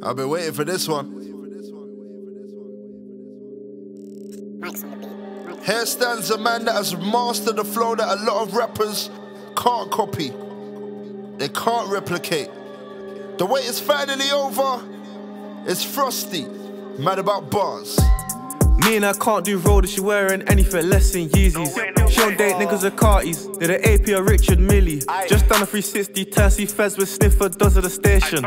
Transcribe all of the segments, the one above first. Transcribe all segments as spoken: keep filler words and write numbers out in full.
I've been waiting for this one. Here stands a man that has mastered the flow that a lot of rappers can't copy. They can't replicate. The wait is finally over. It's Frosty, Mad About Bars. Me and I can't do rollers, she wearing anything less than Yeezys. No way, no she don't date oh. niggas or carties, they're the A P or Richard Millie. Aye. Just done a three sixty, Tercy Fez with sniffer does at the station.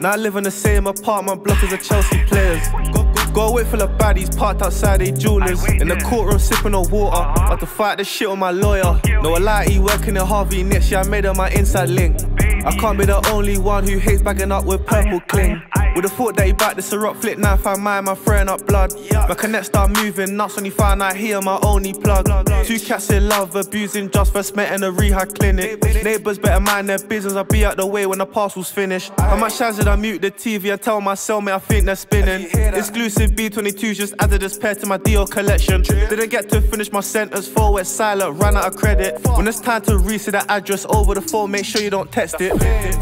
Now I live in the same apartment block as the Chelsea players. Go, go, go wait for the baddies, parked outside they jewelers. In the courtroom sipping on water, uh-huh. about to fight the shit on my lawyer. No, I lie, he working at Harvey next year, I made her my inside link. Baby. I can't be the only one who hates bagging up with purple cling. With the thought that he backed the syrup flip knife, I mind I'm throwing up blood. Yuck. My connect start moving nuts when he found out he and my only plug. Blood. Two cats in love, abusing just first met in a rehab clinic. Baby. Neighbours better mind their business, I'll be out the way when the parcel's finished. Aye. How much chance did I mute the T V? I tell my cellmate I think they're spinning. Exclusive B twenty-twos just added this pair to my D O collection. True. Didn't get to finish my sentence, forward silent, ran out of credit. Fuck. When it's time to reset the address over the phone, make sure you don't text it.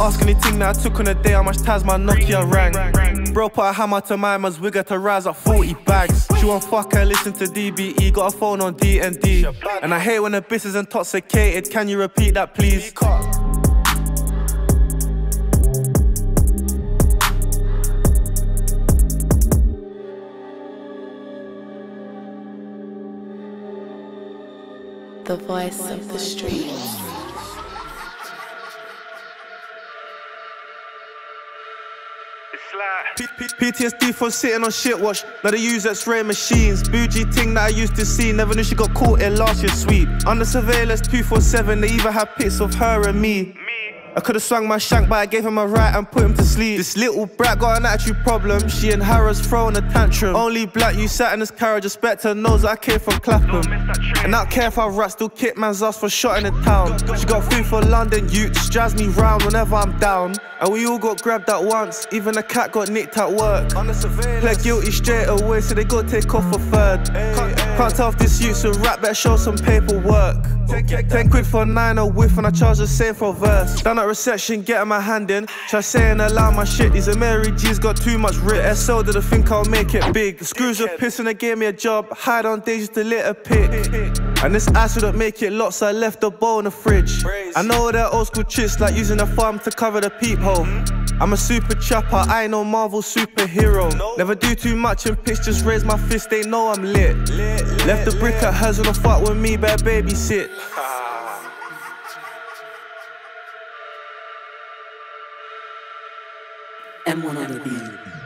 Ask anything that I took on a day, how much times my Nokia rang. Bro put a hammer to my man's wigger to rise up forty bags. She won't fuck her, listen to D B E, got a phone on D and D. And I hate when a bitch is intoxicated, can you repeat that please? The voice of the streets. P T S D for sitting on shit watch. Now they use X-ray machines. Bougie thing that I used to see. Never knew she got caught in last year's sweep. Under surveillance two four seven, they even had pics of her and me. I could've swung my shank, but I gave him my right and put him to sleep. This little brat got an attitude problem. She and Harris throwing a tantrum. Only black you sat in this carriage. Respect her knows I came from Clapham. And I don't care if I rat, still kick man's ass for shot in the town. She got food for London youths, drives me round whenever I'm down. And we all got grabbed at once. Even a cat got nicked at work. Pled guilty straight away, so they go take off a third. Can't, can't tell if this youth's a rap, better show some paperwork. Ten quid for nine a whiff, and I charge the same for a verse. Down at reception, getting my hand in. Try saying allow my shit. These Mary G's got too much writ. S L didn't think I'll make it big. The screws were pissing, they gave me a job. Hide on days just to lit a pick. And this ice wouldn't make it lots, so I left the bowl in the fridge. I know they're old school tricks, like using a farm to cover the peephole. I'm a super chopper, I ain't no Marvel superhero. Never do too much in pitch, just raise my fist, they know I'm lit. Left the brick at hers, wanna fuck with me, better babysit. M one on the beat.